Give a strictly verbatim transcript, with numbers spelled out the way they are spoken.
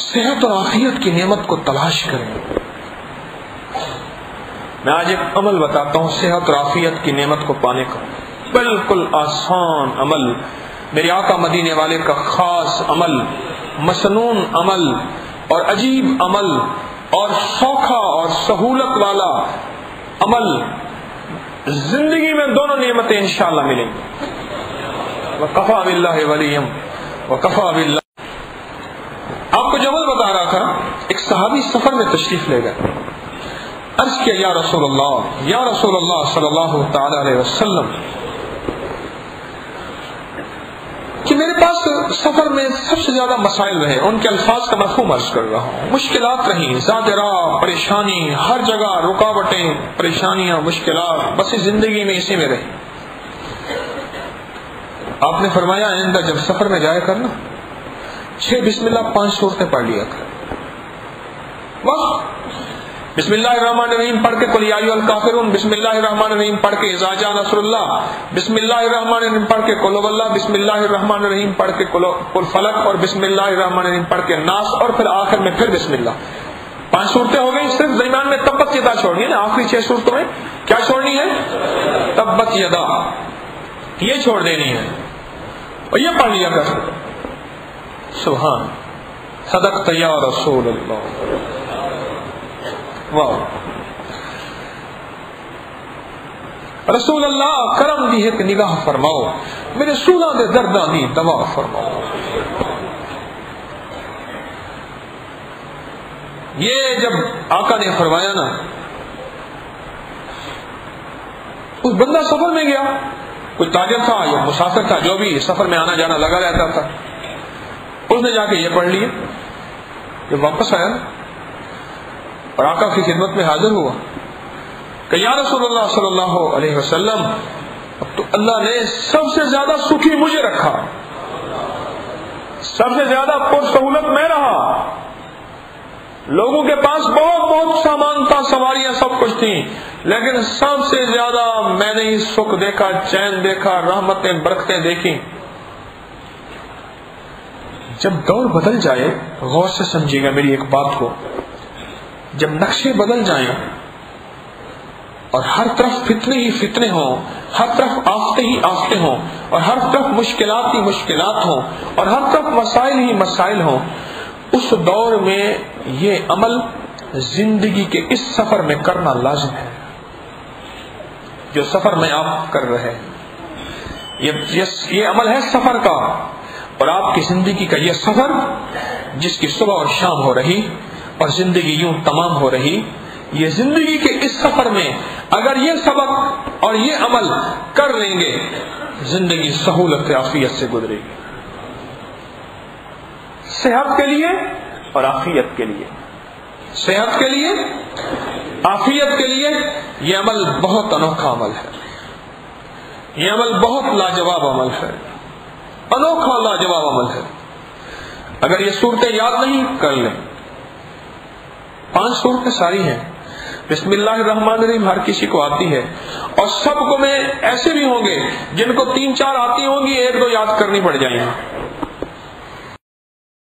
सेहत और आफियत की नेमत को तलाश करें। मैं आज एक अमल बताता हूँ सेहत और आफियत की नेमत को पाने का, बिल्कुल आसान अमल, मेरे आका मदीने वाले का खास अमल, मसनून अमल और अजीब अमल और सौखा और सहूलत वाला अमल। जिंदगी में दोनों नेमतें इंशाअल्लाह मिलेंगी। वकफा बिल्लाहि वलियम वकफा बिल्लाह। आपको जबल बता रहा था, एक सहाबी सफर में तशरीफ ले गए। अर्ज किया, या रसूलल्लाह या रसूलल्लाह सल्लल्लाहु तआला अलैहि वसल्लम कि मेरे पास सफर में सबसे ज्यादा मसाइल रहे। उनके अल्फाज का मफ़हूम अर्ज कर रहा हूँ। मुश्किलात रही, ज़ादिरा परेशानी, हर जगह रुकावटें, परेशानियां, मुश्किलात, बस जिंदगी में इसी में रही। आपने फरमाया, आइंदा जब सफर में जाया करना छह बिस्मिल्लाह पांच सूरतें पढ़ लिया कर। वाह, बिस्मिल्लाहिर्रहमानिर्रहीम पढ़ के कुल या अय्युहल काफिरून, बिस्मिल्लाहिर्रहमानिर्रहीम पढ़ के इज़ा जा नसरुल्लाह, बिस्मिल्लाहिर्रहमानिर्रहीम पढ़ के कुल हुवल्लाह, बिस्मिल्लाहिर्रहमानिर्रहीम पढ़ के कुल फलक और बिस्मिल्लाहिर्रहमानिर्रहीम पढ़ के नास और फिर आखिर में फिर बिस्मिल्लाह। पांच सूरतें हो गई। सिर्फ दरमियान में तब्बत यदा छोड़नी है ना, आखिरी छह सूरतों में क्या छोड़नी है, तब्बत यदा, ये छोड़ देनी है और ये पढ़ लिया कर। सुभान, सदक़त या रसूल अल्लाह। वाह, रसूल अल्लाह करम दी है कि निगाह फरमाओ, मेरे सूला दे दर्दां दी दवा फरमाओ। ये जब आका ने फरमाया ना, उस बंदा सफर में गया, कोई ताजर था या मुसाफिर था, जो भी सफर में आना जाना लगा रहता था, उसने जाके ये पढ़ लिया। जब वापस आया और आका की खिदमत में हाजिर हुआ कि या रसूलल्लाह सल्लल्लाहु अलैहि वसल्लम, अब तो अल्लाह ने सबसे ज्यादा सुखी मुझे रखा, सबसे ज्यादा पुरसहूलत मैं रहा, लोगों के पास बहुत बहुत सामान था, सवारियां सब कुछ थी, लेकिन सबसे ज्यादा मैंने ही सुख देखा, चैन देखा, रहमतें बरकतें देखी। जब दौर बदल जाए, गौर से समझिएगा मेरी एक बात को, जब नक्शे बदल जाएं और हर तरफ फितने ही फितने हों, हर तरफ आफते ही आफते हों और हर तरफ मुश्किलात ही मुश्किलात हों और हर तरफ मसाइल ही मसाइल हों, उस दौर में ये अमल जिंदगी के इस सफर में करना लाज़िम है जो सफर में आप कर रहे हैं। ये, ये, ये अमल है सफर का, और आपकी जिंदगी का ये सफर जिसकी सुबह और शाम हो रही और जिंदगी यूं तमाम हो रही, ये जिंदगी के इस सफर में अगर ये सबक और ये अमल कर लेंगे, जिंदगी सहूलत आफियत से गुजरेगी, सेहत के लिए और आफियत के लिए, सेहत के लिए आफियत के लिए। यह अमल बहुत अनोखा अमल है, यह अमल बहुत लाजवाब अमल है, अनोखा लाजवाब अमल है। अगर ये सूरतें याद नहीं कर लें, पांच सूरतें सारी हैं, बिस्मिल्लाहिर्रहमानिर्रहीम हर किसी को आती है, और सबको में ऐसे भी होंगे जिनको तीन चार आती होंगी, एक दो याद करनी पड़ जाएंगी।